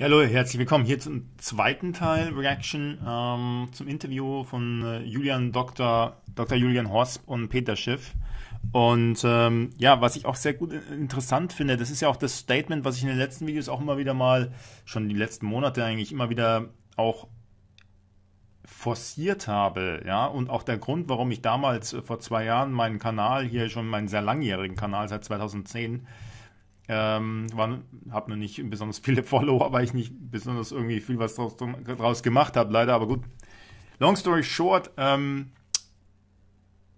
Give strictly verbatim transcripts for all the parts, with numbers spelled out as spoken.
Ja, hallo, herzlich willkommen hier zum zweiten Teil Reaction ähm, zum Interview von äh, Julian Doktor Doktor Julian Hosp und Peter Schiff. Und ähm, ja, was ich auch sehr gut interessant finde, das ist ja auch das Statement, was ich in den letzten Videos auch immer wieder mal, schon die letzten Monate eigentlich immer wieder auch forciert habe, ja, und auch der Grund, warum ich damals äh, vor zwei Jahren meinen Kanal hier schon, meinen sehr langjährigen Kanal seit zwanzig zehn, Ähm, habe noch nicht besonders viele Follower, weil ich nicht besonders irgendwie viel was draus, draus gemacht habe, leider, aber gut. Long story short, ähm,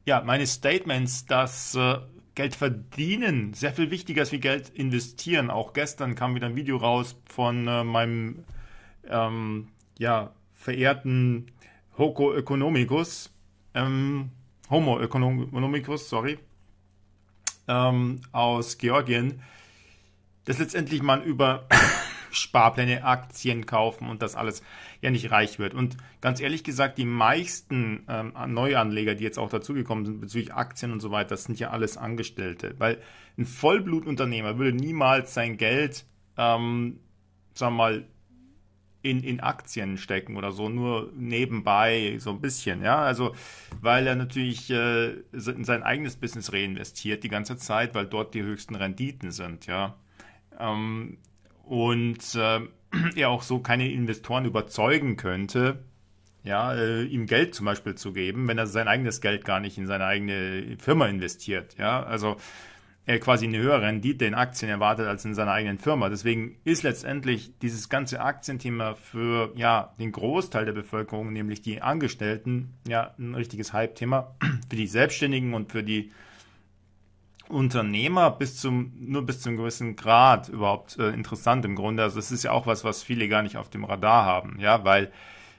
ja, meine Statements, dass äh, Geld verdienen sehr viel wichtiger ist wie Geld investieren. Auch gestern kam wieder ein Video raus von äh, meinem ähm, ja, verehrten Homo economicus, ähm, Homo economicus, sorry, ähm, aus Georgien, dass letztendlich man über Sparpläne, Aktien kaufen und das alles ja nicht reich wird. Und ganz ehrlich gesagt, die meisten ähm, Neuanleger, die jetzt auch dazugekommen sind bezüglich Aktien und so weiter, das sind ja alles Angestellte. Weil ein Vollblutunternehmer würde niemals sein Geld, ähm, sagen wir mal, in, in Aktien stecken oder so, nur nebenbei so ein bisschen, ja, also weil er natürlich äh, in sein eigenes Business reinvestiert die ganze Zeit, weil dort die höchsten Renditen sind, ja. Ähm, und äh, er auch so keine Investoren überzeugen könnte, ja, äh, ihm Geld zum Beispiel zu geben, wenn er sein eigenes Geld gar nicht in seine eigene Firma investiert, ja, also er quasi eine höhere Rendite in Aktien erwartet als in seiner eigenen Firma. Deswegen ist letztendlich dieses ganze Aktienthema für, ja, den Großteil der Bevölkerung, nämlich die Angestellten, ja, ein richtiges Hype-Thema. Für die Selbstständigen und für die Unternehmer bis zum, nur bis zum gewissen Grad überhaupt äh, interessant im Grunde. Also das ist ja auch was, was viele gar nicht auf dem Radar haben, ja, weil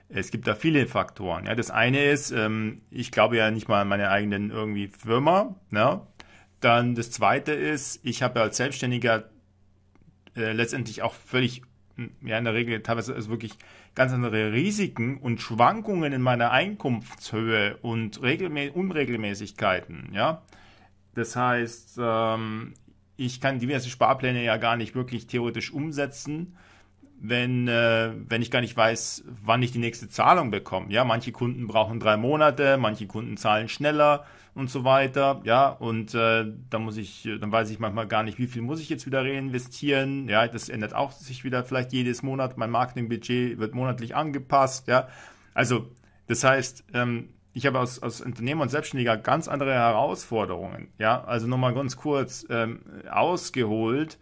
es gibt da viele Faktoren, ja. Das eine ist, ähm, ich glaube ja nicht mal an meine eigenen irgendwie Firma, ne? Dann das zweite ist, ich habe als Selbstständiger äh, letztendlich auch völlig, ja, in der Regel teilweise also wirklich ganz andere Risiken und Schwankungen in meiner Einkunftshöhe und Regelmä- Unregelmäßigkeiten, ja. Das heißt, ähm, ich kann diverse Sparpläne ja gar nicht wirklich theoretisch umsetzen, wenn, äh, wenn ich gar nicht weiß, wann ich die nächste Zahlung bekomme. Ja, manche Kunden brauchen drei Monate, manche Kunden zahlen schneller und so weiter. Ja, und äh, da muss ich, dann weiß ich manchmal gar nicht, wie viel muss ich jetzt wieder reinvestieren. Ja, das ändert auch sich wieder vielleicht jedes Monat. Mein Marketingbudget wird monatlich angepasst. Ja, also das heißt, ähm, ich habe als, als Unternehmer und Selbstständiger ganz andere Herausforderungen. Ja, also nochmal ganz kurz ähm, ausgeholt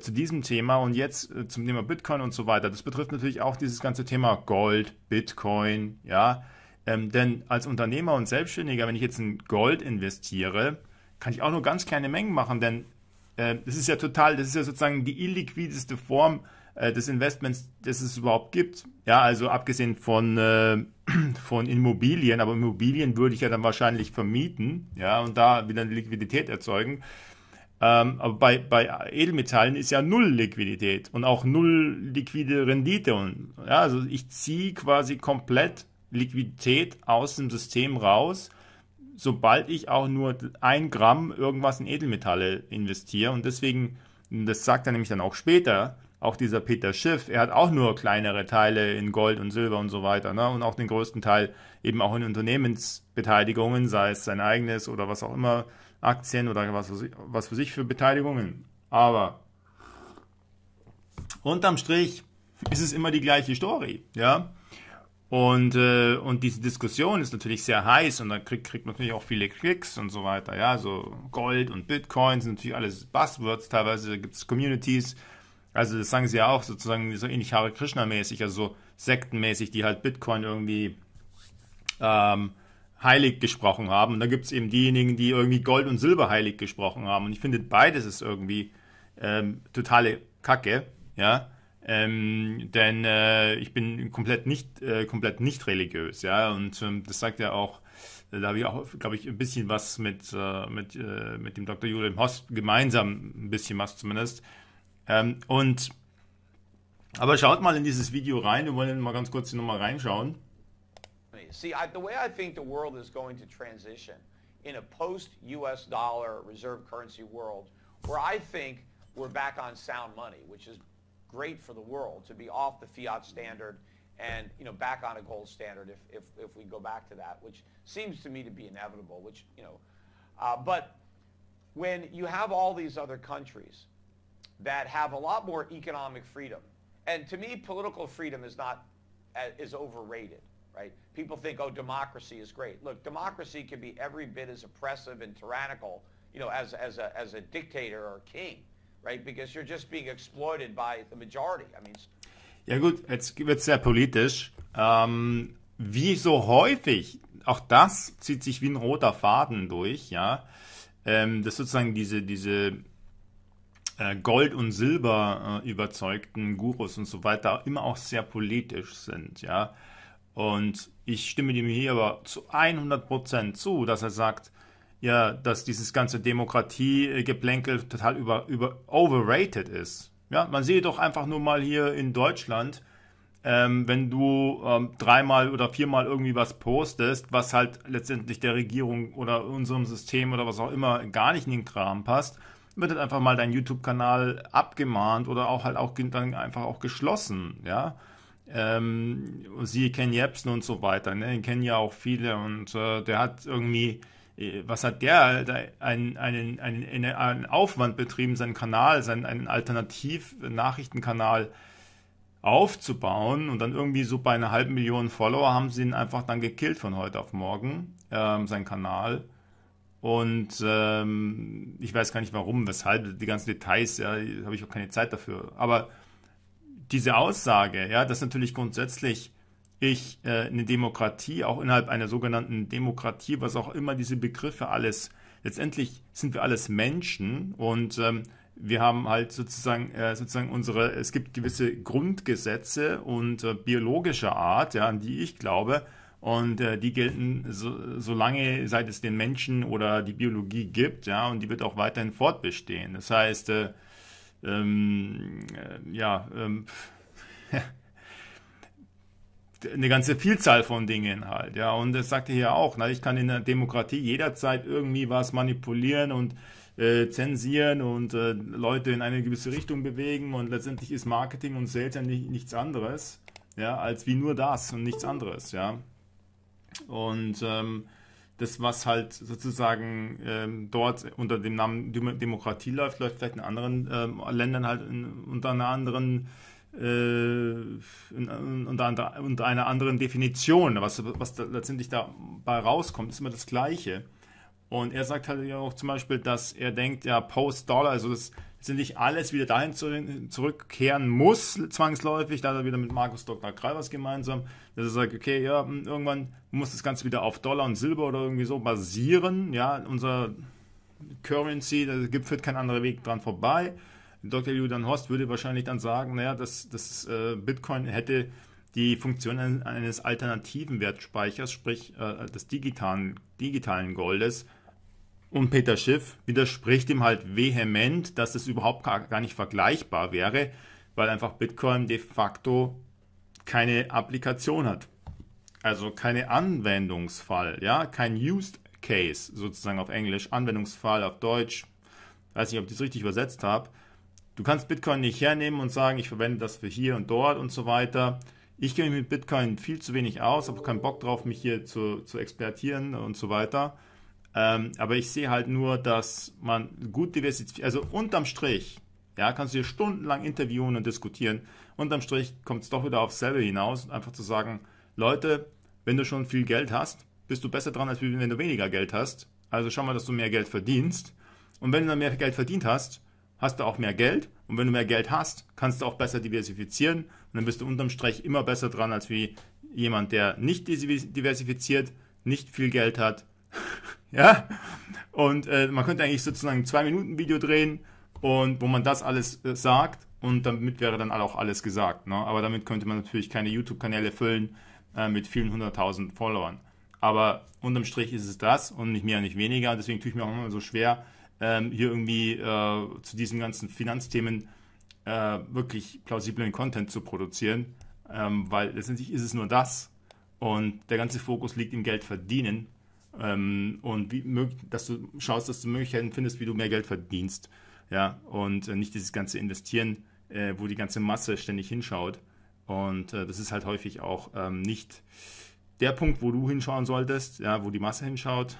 zu diesem Thema und jetzt äh, zum Thema Bitcoin und so weiter. Das betrifft natürlich auch dieses ganze Thema Gold, Bitcoin, ja. Ähm, denn als Unternehmer und Selbstständiger, wenn ich jetzt in Gold investiere, kann ich auch nur ganz kleine Mengen machen, denn äh, das ist ja total, das ist ja sozusagen die illiquideste Form äh, des Investments, das es überhaupt gibt. Ja, also abgesehen von, äh, von Immobilien, aber Immobilien würde ich ja dann wahrscheinlich vermieten, ja, und da wieder eine Liquidität erzeugen. Ähm, aber bei, bei Edelmetallen ist ja null Liquidität und auch null liquide Rendite. Und, ja, also ich ziehe quasi komplett Liquidität aus dem System raus, sobald ich auch nur ein Gramm irgendwas in Edelmetalle investiere. Und deswegen, das sagt er nämlich dann auch später, auch dieser Peter Schiff, er hat auch nur kleinere Teile in Gold und Silber und so weiter, ne? Und auch den größten Teil eben auch in Unternehmensbeteiligungen, sei es sein eigenes oder was auch immer, Aktien oder was für sich, was für, sich für Beteiligungen. Aber unterm Strich ist es immer die gleiche Story, ja. Und, äh, und diese Diskussion ist natürlich sehr heiß und dann kriegt, kriegt man natürlich auch viele Klicks und so weiter. Ja, so Gold und Bitcoin sind natürlich alles Buzzwords, teilweise gibt es Communities, also das sagen sie ja auch sozusagen so ähnlich Hare Krishna-mäßig, also so sektenmäßig, die halt Bitcoin irgendwie ähm, heilig gesprochen haben. Und da gibt es eben diejenigen, die irgendwie Gold und Silber heilig gesprochen haben. Und ich finde, beides ist irgendwie ähm, totale Kacke, ja. Ähm, denn äh, ich bin komplett nicht, äh, komplett nicht religiös, ja, und ähm, das sagt ja auch, äh, da habe ich auch, glaube ich, ein bisschen was mit, äh, mit, äh, mit dem Doktor Julian Hosp gemeinsam, ein bisschen was zumindest. Ähm, und, aber schaut mal in dieses Video rein, wir wollen mal ganz kurz hier nochmal reinschauen. See, I, the way I think the world is going to transition in a post-U S dollar reserve currency world, where I think we're back on sound money, which is great for the world to be off the fiat standard and, you know, back on a gold standard if, if, if we go back to that, which seems to me to be inevitable, which, you know. Uh, but when you have all these other countries that have a lot more economic freedom, and to me, political freedom is not, uh, is overrated, right? People think, oh, democracy is great. Look, democracy can be every bit as oppressive and tyrannical, you know, as, as, a, as a dictator or king, right? Because you're just being exploited by the majority. I mean, ja gut, jetzt wird es sehr politisch. Ähm, wie so häufig, auch das zieht sich wie ein roter Faden durch, ja, ähm, dass sozusagen diese, diese äh, Gold- und Silber-überzeugten äh, Gurus und so weiter immer auch sehr politisch sind, ja. Und ich stimme dem hier aber zu hundert Prozent zu, dass er sagt, ja, dass dieses ganze Demokratiegeplänkel total über, über overrated ist. Ja, man sieht doch einfach nur mal hier in Deutschland, ähm, wenn du ähm, dreimal oder viermal irgendwie was postest, was halt letztendlich der Regierung oder unserem System oder was auch immer gar nicht in den Kram passt, wird dann einfach mal dein YouTube-Kanal abgemahnt oder auch halt auch dann einfach auch geschlossen, ja. Ähm, siehe Ken Jebsen und so weiter, ne? Den kennen ja auch viele und äh, der hat irgendwie... Was hat der einen, einen, einen, einen Aufwand betrieben, seinen Kanal, seinen einen Alternativ-Nachrichtenkanal aufzubauen und dann irgendwie so bei einer halben Million Follower haben sie ihn einfach dann gekillt von heute auf morgen, ähm, seinen Kanal. Und ähm, ich weiß gar nicht warum, weshalb, die ganzen Details, ja, habe ich auch keine Zeit dafür. Aber diese Aussage, ja, das ist natürlich grundsätzlich... Ich, äh, eine Demokratie, auch innerhalb einer sogenannten Demokratie, was auch immer diese Begriffe alles, letztendlich sind wir alles Menschen und ähm, wir haben halt sozusagen, äh, sozusagen unsere, es gibt gewisse Grundgesetze und äh, biologischer Art, ja, an die ich glaube und äh, die gelten so, solange, seit es den Menschen oder die Biologie gibt, ja, und die wird auch weiterhin fortbestehen. Das heißt, äh, ähm, äh, ja, ähm, eine ganze Vielzahl von Dingen halt, ja, und das sagt er hier auch, na, ich kann in der Demokratie jederzeit irgendwie was manipulieren und äh, zensieren und äh, Leute in eine gewisse Richtung bewegen und letztendlich ist Marketing und Sales ja nicht, nichts anderes, ja, als wie nur das und nichts anderes, ja, und ähm, das, was halt sozusagen ähm, dort unter dem Namen Demokratie läuft, läuft vielleicht in anderen ähm, Ländern halt in, unter einer anderen Äh, unter, unter einer anderen Definition, was, was da letztendlich dabei rauskommt, ist immer das Gleiche. Und er sagt halt ja auch zum Beispiel, dass er denkt, ja, Post-Dollar, also dass letztendlich alles wieder dahin zurückkehren muss, zwangsläufig, da hat er wieder mit Markus Doktor Kreivers gemeinsam, dass er sagt, okay, ja, irgendwann muss das Ganze wieder auf Dollar und Silber oder irgendwie so basieren, ja, unser Currency, da führt kein anderer Weg dran vorbei. Doktor Julian Hosp würde wahrscheinlich dann sagen, naja, dass, dass äh, Bitcoin hätte die Funktion eines alternativen Wertspeichers, sprich äh, des digitalen, digitalen Goldes. Und Peter Schiff widerspricht ihm halt vehement, dass das überhaupt gar, gar nicht vergleichbar wäre, weil einfach Bitcoin de facto keine Applikation hat. Also keine Anwendungsfall, ja, kein Used Case sozusagen auf Englisch, Anwendungsfall auf Deutsch, weiß nicht, ob ich das richtig übersetzt habe. Du kannst Bitcoin nicht hernehmen und sagen, ich verwende das für hier und dort und so weiter. Ich kenne mich mit Bitcoin viel zu wenig aus, habe keinen Bock drauf, mich hier zu, zu expertieren und so weiter. Ähm, aber ich sehe halt nur, dass man gut diversifiziert, also unterm Strich, ja, kannst du hier stundenlang interviewen und diskutieren. Unterm Strich kommt es doch wieder aufs selbe hinaus, einfach zu sagen, Leute, wenn du schon viel Geld hast, bist du besser dran, als wenn du weniger Geld hast. Also schau mal, dass du mehr Geld verdienst. Und wenn du dann mehr Geld verdient hast, hast du auch mehr Geld und wenn du mehr Geld hast, kannst du auch besser diversifizieren und dann bist du unterm Strich immer besser dran, als wie jemand, der nicht diversifiziert, nicht viel Geld hat. Ja, und äh, man könnte eigentlich sozusagen ein zwei Minuten Video drehen und wo man das alles äh, sagt und damit wäre dann auch alles gesagt, ne? Aber damit könnte man natürlich keine YouTube-Kanäle füllen äh, mit vielen hunderttausend Followern. Aber unterm Strich ist es das und nicht mehr, nicht weniger, deswegen tue ich mir auch immer so schwer, hier irgendwie äh, zu diesen ganzen Finanzthemen äh, wirklich plausiblen Content zu produzieren, ähm, weil letztendlich ist es nur das und der ganze Fokus liegt im Geld verdienen ähm, und wie, dass du schaust, dass du Möglichkeiten findest, wie du mehr Geld verdienst, ja, und äh, nicht dieses ganze Investieren äh, wo die ganze Masse ständig hinschaut. Und äh, das ist halt häufig auch ähm, nicht der Punkt, wo du hinschauen solltest, ja, wo die Masse hinschaut.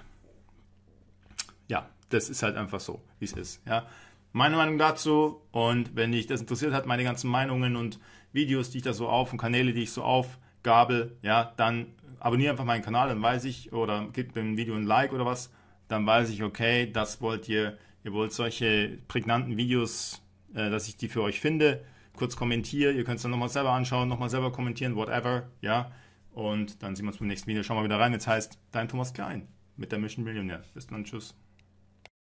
Ja, das ist halt einfach so, wie es ist. Ja. Meine Meinung dazu, und wenn dich das interessiert hat, meine ganzen Meinungen und Videos, die ich da so auf und Kanäle, die ich so aufgabel, ja, dann abonniere einfach meinen Kanal, dann weiß ich, oder gib dem Video ein Like oder was, dann weiß ich, okay, das wollt ihr, ihr wollt solche prägnanten Videos, äh, dass ich die für euch finde, kurz kommentiere, ihr könnt es dann nochmal selber anschauen, nochmal selber kommentieren, whatever, ja, und dann sehen wir uns beim nächsten Video, schauen wir wieder rein, jetzt heißt, dein Thomas Klein mit der Mission Millionär. Bis dann, tschüss.